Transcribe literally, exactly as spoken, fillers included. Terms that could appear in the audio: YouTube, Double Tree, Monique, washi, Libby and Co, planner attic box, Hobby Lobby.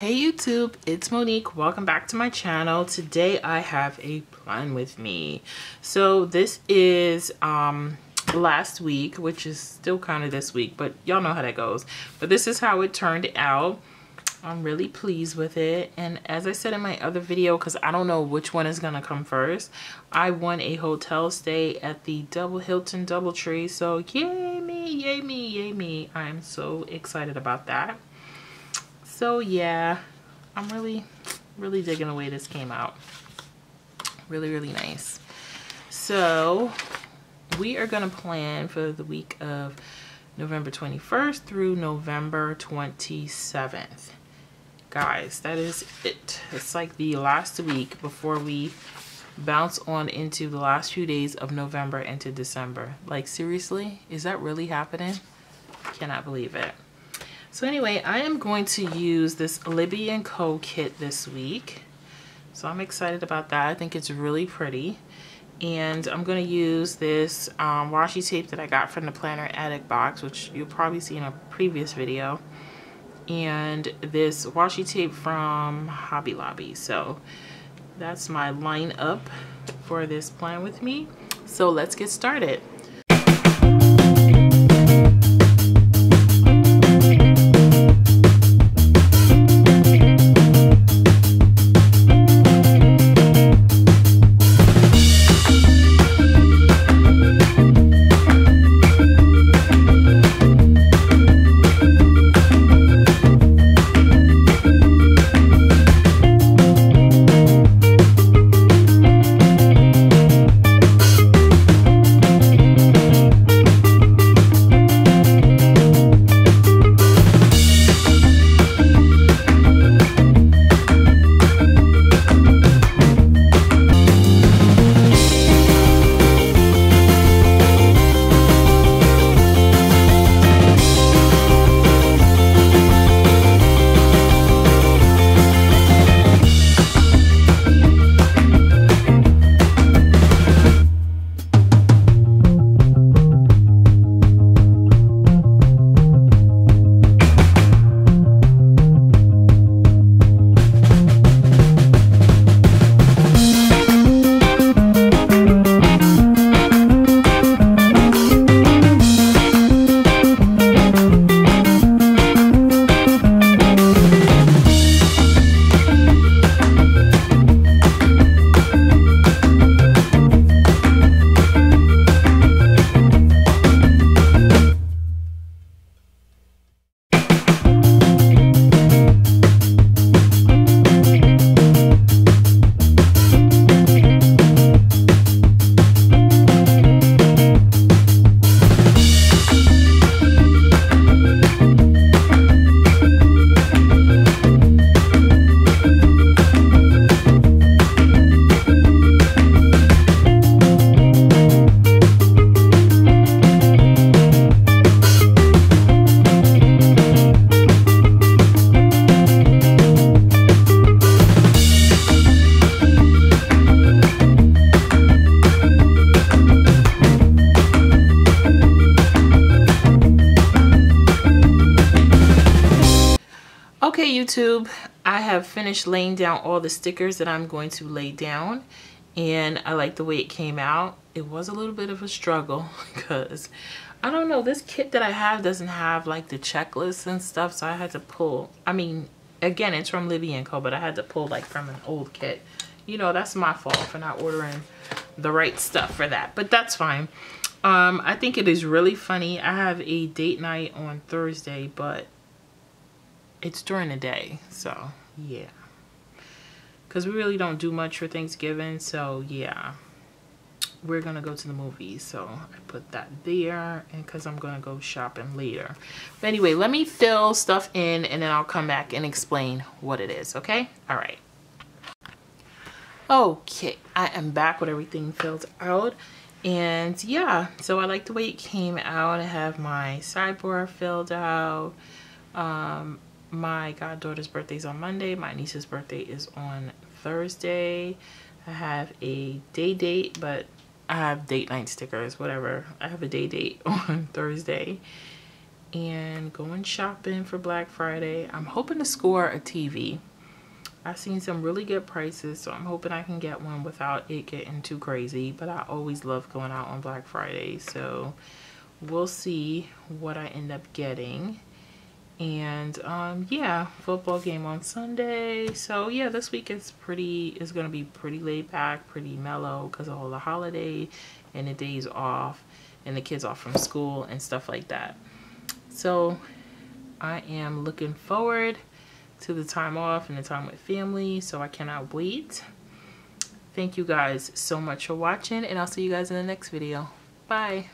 Hey YouTube, it's Monique. Welcome back to my channel. Today I have a plan with me. So this is um, last week, which is still kind of this week, but y'all know how that goes. But this is how it turned out. I'm really pleased with it. And as I said in my other video, because I don't know which one is going to come first, I won a hotel stay at the Double Hilton Double Tree. So yay me, yay me, yay me. I'm so excited about that. So yeah, I'm really, really digging the way this came out. Really, really nice. So we are going to plan for the week of November twenty-first through November twenty-seventh. Guys, that is it. It's like the last week before we bounce on into the last few days of November into December. Like seriously, is that really happening? Cannot believe it. So anyway, I am going to use this Libby and Co kit this week. So I'm excited about that. I think it's really pretty. And I'm going to use this um, washi tape that I got from the Planner Attic box, which you'll probably see in a previous video. And this washi tape from Hobby Lobby. So that's my lineup for this plan with me. So let's get started. Okay, YouTube, I have finished laying down all the stickers that I'm going to lay down, and I like the way it came out. It was a little bit of a struggle because I don't know, this kit that I have doesn't have like the checklists and stuff, so I had to pull. I mean, again, it's from Libby and Co, but I had to pull like from an old kit. You know, that's my fault for not ordering the right stuff for that, but that's fine. Um, I think it is really funny. I have a date night on Thursday, but it's during the day, so yeah, because we really don't do much for Thanksgiving, so yeah, we're gonna go to the movies, so I put that there, and because I'm gonna go shopping later. But anyway, let me fill stuff in and then I'll come back and explain what it is. Okay, all right. Okay, I am back with everything filled out, and yeah, so I like the way it came out. I have my sideboard filled out. um My goddaughter's birthday is on Monday. My niece's birthday is on Thursday. I have a day date, but I have date night stickers, whatever. I have a day date on Thursday. and going shopping for Black Friday. I'm hoping to score a T V. I've seen some really good prices, so I'm hoping I can get one without it getting too crazy, but I always love going out on Black Friday, so we'll see what I end up getting. And um yeah, football game on Sunday. So yeah, this week is pretty is gonna be pretty laid back, pretty mellow, because of all the holiday and the days off and the kids off from school and stuff like that. So I am looking forward to the time off and the time with family, so I cannot wait. Thank you guys so much for watching, and I'll see you guys in the next video. Bye.